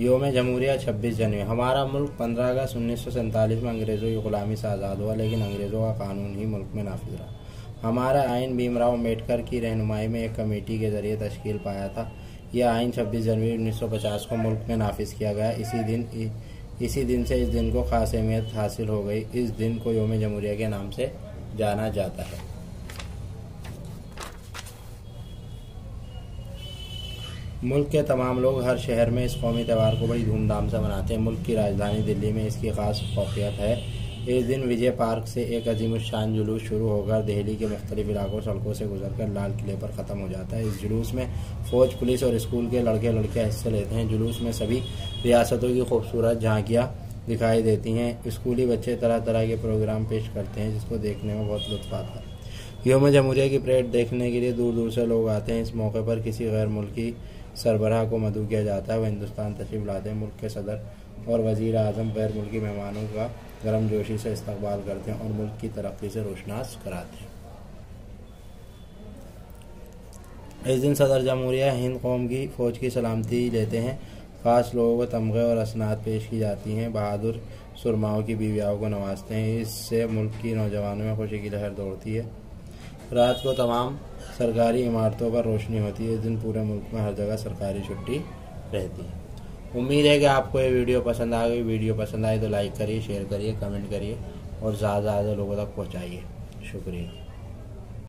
योम जमहूरिया 26 जनवरी। हमारा मुल्क 15 अगस्त 1947 में अंग्रेज़ों की ग़ुलामी से आज़ाद हुआ, लेकिन अंग्रेज़ों का कानून ही मुल्क में नाफिज रहा। हमारा आइन भीमराव अम्बेडकर की रहनुमाई में एक कमेटी के ज़रिए तश्कील पाया था। यह आइन 26 जनवरी 1950 को मुल्क में नाफिज किया गया। इसी दिन से इस दिन को ख़ास अहमियत हासिल हो गई। इस दिन को योम जमहूरिया के नाम से जाना जाता है। मुल्क के तमाम लोग हर शहर में इस कौमी त्यौहार को बड़ी धूमधाम से मनाते हैं। मुल्क की राजधानी दिल्ली में इसकी ख़ास खौफियत है। इस दिन विजय पार्क से एक अजीमुशान जुलूस शुरू होकर दिल्ली के मुख्तलिफ इलाकों सड़कों से गुजरकर लाल किले पर ख़त्म हो जाता है। इस जुलूस में फ़ौज, पुलिस और स्कूल के लड़के लड़कियाँ हिस्से लेते हैं। जुलूस में सभी रियासतों की खूबसूरत झांकियाँ दिखाई देती हैं। स्कूली बच्चे तरह तरह के प्रोग्राम पेश करते हैं, जिसको देखने में बहुत लुत्फ़ आता है। योम जमहूरिया की परेड देखने के लिए दूर दूर से लोग आते हैं। इस मौके पर किसी गैर मुल्की सरबराह को मदऊ किया जाता है। वह हिंदुस्तान तशरीफ लाते हैं। मुल्क के सदर और वजीर आज़म गैर मुल्की मेहमानों का गर्म जोशी से इस्तकबाल करते हैं और मुल्क की तरक्की से रोशनास कराते हैं। इस दिन सदर जमहूरिया हिंद कौम की फ़ौज की सलामती लेते हैं। ख़ास लोगों को तमगे और असनाद पेश की जाती हैं। बहादुर सुरमाओं की बीवियाओं को नवाजते हैं। इससे मुल्क की नौजवानों में खुशी की लहर दौड़ती है। रात को तमाम सरकारी इमारतों पर रोशनी होती है। इस दिन पूरे मुल्क में हर जगह सरकारी छुट्टी रहती है। उम्मीद है कि आपको ये वीडियो पसंद आ गई। वीडियो पसंद आए तो लाइक करिए, शेयर करिए, कमेंट करिए और ज़्यादा से ज़्यादा लोगों तक पहुँचाइए। शुक्रिया।